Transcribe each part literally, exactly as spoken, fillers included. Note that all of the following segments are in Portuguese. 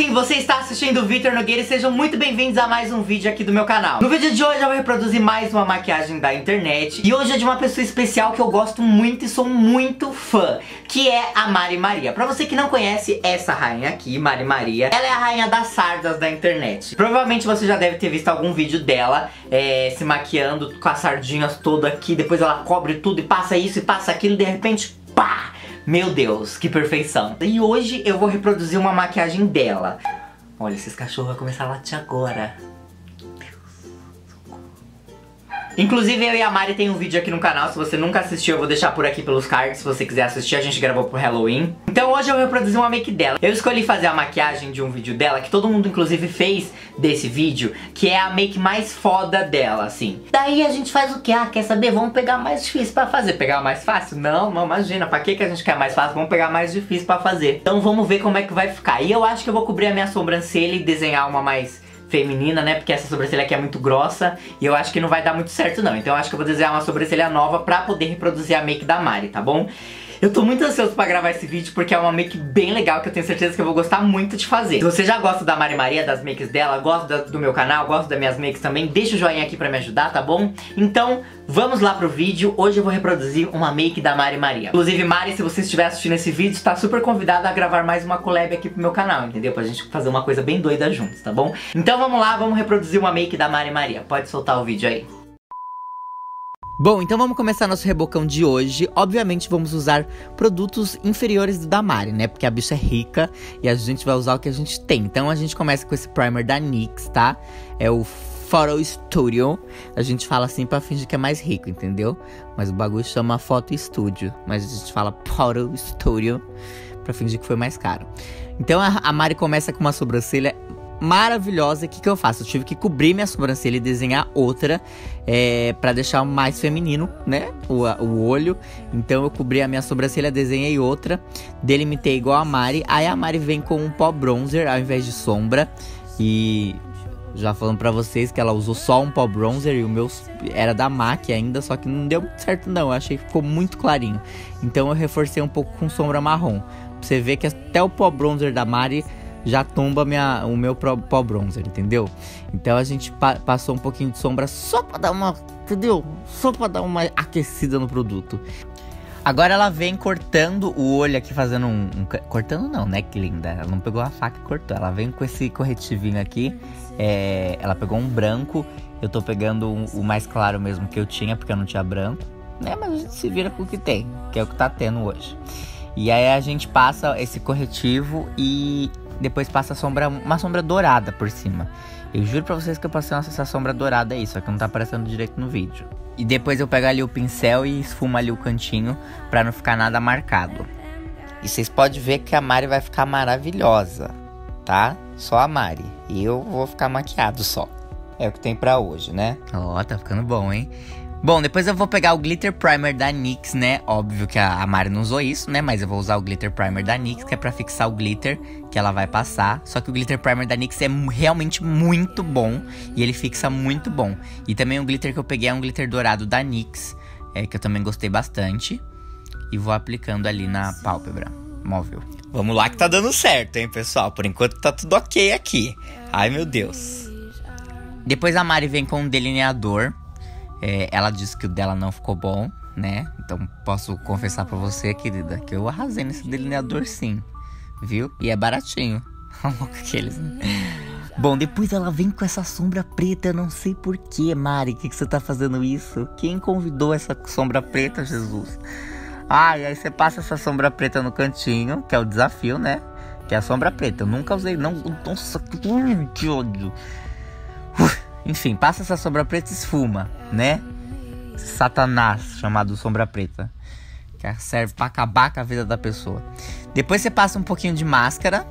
sim, você está assistindo o Victor Nogueira e sejam muito bem-vindos a mais um vídeo aqui do meu canal. No vídeo de hoje eu vou reproduzir mais uma maquiagem da internet. E hoje é de uma pessoa especial que eu gosto muito e sou muito fã, que é a Mari Maria. Pra você que não conhece essa rainha aqui, Mari Maria, ela é a rainha das sardas da internet. Provavelmente você já deve ter visto algum vídeo dela é, se maquiando com as sardinhas toda aqui. Depois ela cobre tudo e passa isso e passa aquilo e de repente, pá! Meu Deus, que perfeição! E hoje eu vou reproduzir uma maquiagem dela. Olha, esses cachorros vão começar a latir agora. Inclusive eu e a Mari tem um vídeo aqui no canal, se você nunca assistiu eu vou deixar por aqui pelos cards, se você quiser assistir, a gente gravou pro Halloween. Então hoje eu vou reproduzir uma make dela. Eu escolhi fazer a maquiagem de um vídeo dela, que todo mundo inclusive fez desse vídeo, que é a make mais foda dela, assim. Daí a gente faz o que? Ah, quer saber? Vamos pegar mais difícil pra fazer. Pegar mais fácil? Não, não imagina, pra que que a gente quer mais fácil? Vamos pegar mais difícil pra fazer. Então vamos ver como é que vai ficar. E eu acho que eu vou cobrir a minha sobrancelha e desenhar uma mais feminina, né, porque essa sobrancelha aqui é muito grossa e eu acho que não vai dar muito certo não. Então eu acho que eu vou desenhar uma sobrancelha nova pra poder reproduzir a make da Mari, tá bom? Eu tô muito ansioso pra gravar esse vídeo porque é uma make bem legal que eu tenho certeza que eu vou gostar muito de fazer. Se você já gosta da Mari Maria, das makes dela, gosta do meu canal, gosta das minhas makes também, deixa o joinha aqui pra me ajudar, tá bom? Então vamos lá pro vídeo. Hoje eu vou reproduzir uma make da Mari Maria. Inclusive, Mari, se você estiver assistindo esse vídeo, está super convidada a gravar mais uma collab aqui pro meu canal, entendeu? Pra gente fazer uma coisa bem doida juntos, tá bom? Então vamos lá, vamos reproduzir uma make da Mari Maria. Pode soltar o vídeo aí. Bom, então vamos começar nosso rebocão de hoje. Obviamente vamos usar produtos inferiores do da Mari, né? Porque a bicha é rica e a gente vai usar o que a gente tem. Então a gente começa com esse primer da nix, tá? É o Photo Studio. A gente fala assim pra fingir que é mais rico, entendeu? Mas o bagulho chama Photo Studio, mas a gente fala Photo Studio pra fingir que foi mais caro. Então a Mari começa com uma sobrancelha maravilhosa. O que que eu faço? Eu tive que cobrir minha sobrancelha e desenhar outra é, pra deixar mais feminino, né? O, o olho. Então eu cobri a minha sobrancelha, desenhei outra, delimitei igual a Mari. Aí a Mari vem com um pó bronzer ao invés de sombra. E já falando pra vocês que ela usou só um pó bronzer e o meu era da MAC ainda, só que não deu muito certo não. Eu achei que ficou muito clarinho. Então eu reforcei um pouco com sombra marrom. Pra você ver que até o pó bronzer da Mari já tomba minha, o meu pó bronzer, entendeu? Então a gente pa passou um pouquinho de sombra só pra dar uma, entendeu? Só pra dar uma aquecida no produto. Agora ela vem cortando o olho aqui, fazendo um... um cortando não, né? Que linda. Ela não pegou a faca e cortou. Ela vem com esse corretivinho aqui. É, ela pegou um branco. Eu tô pegando um, o mais claro mesmo que eu tinha, porque eu não tinha branco, né? Mas a gente se vira com o que tem, que é o que tá tendo hoje. E aí a gente passa esse corretivo e depois passa a sombra, uma sombra dourada por cima. Eu juro pra vocês que eu passei essa sombra dourada aí, só que não tá aparecendo direito no vídeo. E depois eu pego ali o pincel e esfumo ali o cantinho pra não ficar nada marcado. E vocês podem ver que a Mari vai ficar maravilhosa, tá? Só a Mari. E eu vou ficar maquiado só. É o que tem pra hoje, né? Ó, tá ficando bom, hein? Bom, depois eu vou pegar o Glitter Primer da nix, né? Óbvio que a Mari não usou isso, né? Mas eu vou usar o Glitter Primer da nix, que é pra fixar o glitter que ela vai passar. Só que o Glitter Primer da nix é realmente muito bom e ele fixa muito bom. E também o glitter que eu peguei é um glitter dourado da nix, é, que eu também gostei bastante. E vou aplicando ali na pálpebra móvel. Vamos lá que tá dando certo, hein, pessoal? Por enquanto tá tudo ok aqui. Ai, meu Deus. Depois a Mari vem com um delineador. É, ela disse que o dela não ficou bom, né? Então posso confessar pra você, querida, que eu arrasei nesse delineador sim, viu? E é baratinho. Aqueles, né? Bom, depois ela vem com essa sombra preta. Eu não sei porquê, Mari, que, que você tá fazendo isso? Quem convidou essa sombra preta, Jesus? Ah, e aí você passa essa sombra preta no cantinho, que é o desafio, né? Que é a sombra preta. Eu nunca usei, não. Nossa, que ódio. Uf. Enfim, passa essa sombra preta e esfuma, né? Satanás, chamado sombra preta, que serve pra acabar com a vida da pessoa. Depois você passa um pouquinho de máscara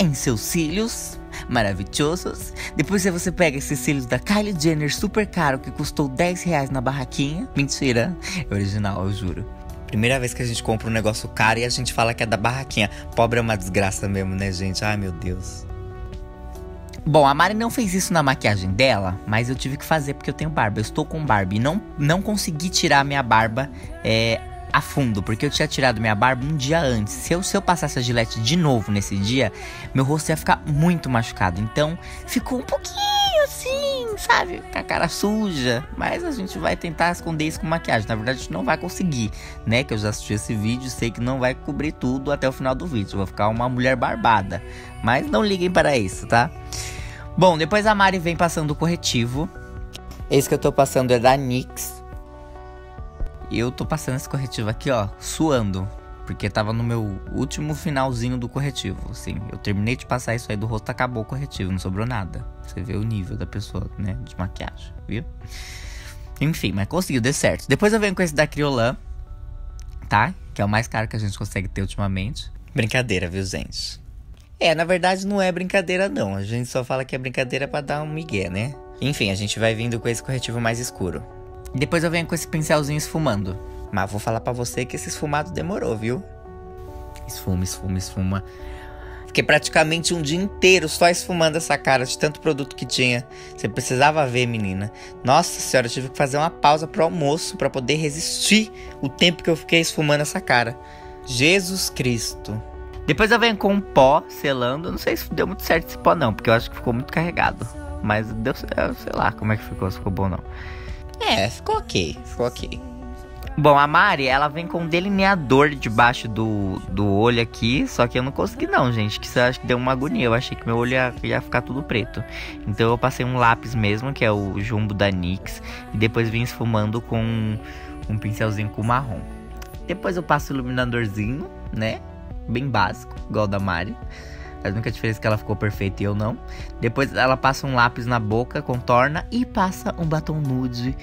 em seus cílios maravilhosos. Depois você pega esses cílios da Kylie Jenner super caro, que custou dez reais na barraquinha. Mentira, é original, eu juro. Primeira vez que a gente compra um negócio caro e a gente fala que é da barraquinha. Pobre é uma desgraça mesmo, né, gente? Ai, meu Deus. Bom, a Mari não fez isso na maquiagem dela, mas eu tive que fazer porque eu tenho barba. Eu estou com barba e não, não consegui tirar a minha barba é, a fundo, porque eu tinha tirado minha barba um dia antes. Se eu, se eu passasse a gilete de novo nesse dia, meu rosto ia ficar muito machucado. Então, ficou um pouquinho assim, sabe? Com a cara suja. Mas a gente vai tentar esconder isso com maquiagem. Na verdade, a gente não vai conseguir, né? Que eu já assisti esse vídeo, sei que não vai cobrir tudo até o final do vídeo. Eu vou ficar uma mulher barbada. Mas não liguem para isso, tá? Bom, depois a Mari vem passando o corretivo. Esse que eu tô passando é da nix. E eu tô passando esse corretivo aqui, ó, suando. Porque tava no meu último finalzinho do corretivo, assim. Eu terminei de passar isso aí do rosto, acabou o corretivo, não sobrou nada. Você vê o nível da pessoa, né, de maquiagem, viu? Enfim, mas conseguiu, deu certo. Depois eu venho com esse da Criolan, tá? Que é o mais caro que a gente consegue ter ultimamente. Brincadeira, viu, gente? É, na verdade não é brincadeira, não. A gente só fala que é brincadeira pra dar um migué, né? Enfim, a gente vai vindo com esse corretivo mais escuro. Depois eu venho com esse pincelzinho esfumando. Mas vou falar pra você que esse esfumado demorou, viu? Esfuma, esfuma, esfuma. Fiquei praticamente um dia inteiro só esfumando essa cara de tanto produto que tinha. Você precisava ver, menina. Nossa senhora, eu tive que fazer uma pausa pro almoço pra poder resistir o tempo que eu fiquei esfumando essa cara. Jesus Cristo. Depois eu venho com um pó selando. Eu não sei se deu muito certo esse pó não, porque eu acho que ficou muito carregado. Mas deu, sei lá como é que ficou, se ficou bom ou não. É, ficou ok, ficou ok. Bom, a Mari, ela vem com um delineador debaixo do, do olho aqui. Só que eu não consegui não, gente. Que isso eu acho que deu uma agonia. Eu achei que meu olho ia, ia ficar tudo preto. Então eu passei um lápis mesmo, que é o jumbo da nix. E depois vim esfumando com um, um pincelzinho com marrom. Depois eu passo o iluminadorzinho, né? Bem básico, igual da Mari. A única diferença é que ela ficou perfeita e eu não. Depois ela passa um lápis na boca, contorna e passa um batom nude.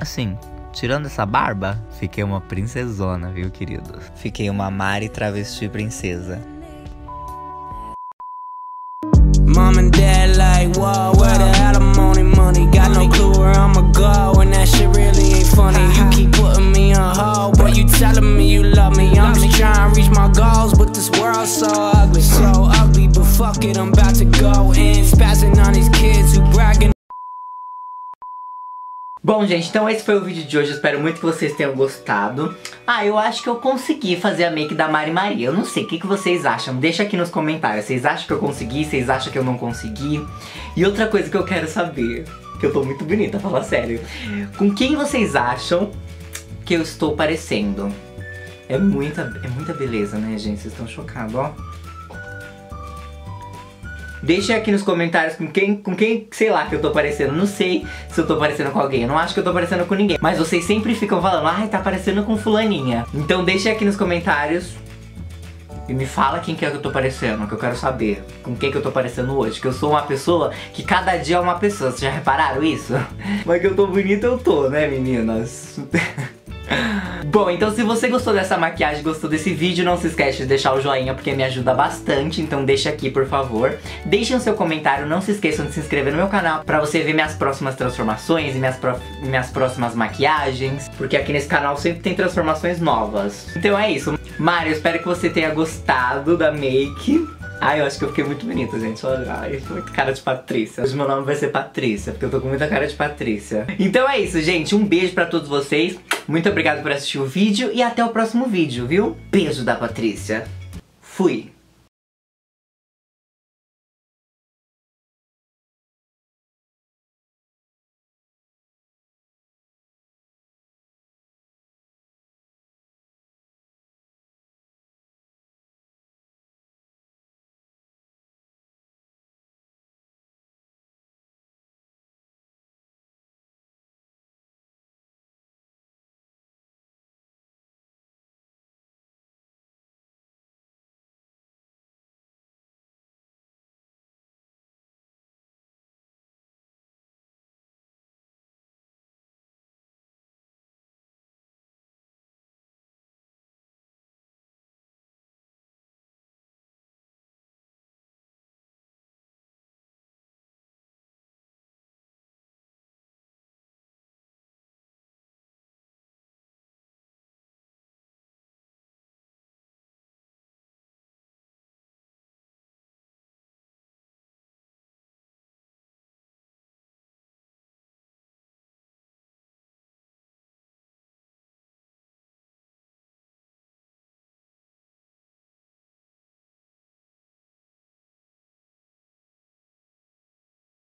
Assim, tirando essa barba, fiquei uma princesona, viu, querido? Fiquei uma Mari travesti princesa. Mom and dad like, whoa, where the alimony money? Got no clue where I'ma go, and that shit really ain't funny. You keep putting me on hold, but you telling me you love me. I'm just trying to reach my goals, but this world's so ugly, so ugly. But fuck it, I'm about to go in, spazzing on these kids who bragging. Bom, gente, então esse foi o vídeo de hoje. Eu espero muito que vocês tenham gostado. Ah, eu acho que eu consegui fazer a make da Mari Maria. Eu não sei, o que, que vocês acham? Deixa aqui nos comentários. Vocês acham que eu consegui? Vocês acham que eu não consegui? E outra coisa que eu quero saber, que eu tô muito bonita, falar sério. Com quem vocês acham que eu estou parecendo? É muita, é muita beleza, né, gente? Vocês estão chocados, ó. Deixem aqui nos comentários com quem, com quem, sei lá, que eu tô parecendo. Não sei se eu tô parecendo com alguém. Eu não acho que eu tô parecendo com ninguém. Mas vocês sempre ficam falando, ai, tá parecendo com fulaninha. Então deixem aqui nos comentários e me fala quem que é que eu tô parecendo, que eu quero saber com quem que eu tô parecendo hoje. Que eu sou uma pessoa que cada dia é uma pessoa. Vocês já repararam isso? Mas que eu tô bonita, eu tô, né, meninas? Bom, então se você gostou dessa maquiagem, gostou desse vídeo, não se esquece de deixar o joinha, porque me ajuda bastante, então deixa aqui, por favor. Deixem o seu comentário, não se esqueçam de se inscrever no meu canal pra você ver minhas próximas transformações e minhas, prof... minhas próximas maquiagens, porque aqui nesse canal sempre tem transformações novas. Então é isso. Mari, eu espero que você tenha gostado da make. Ai, eu acho que eu fiquei muito bonita, gente. Olha, ai, muito cara de Patrícia. Hoje meu nome vai ser Patrícia, porque eu tô com muita cara de Patrícia. Então é isso, gente. Um beijo pra todos vocês. Muito obrigado por assistir o vídeo e até o próximo vídeo, viu? Beijo da Patrícia. Fui!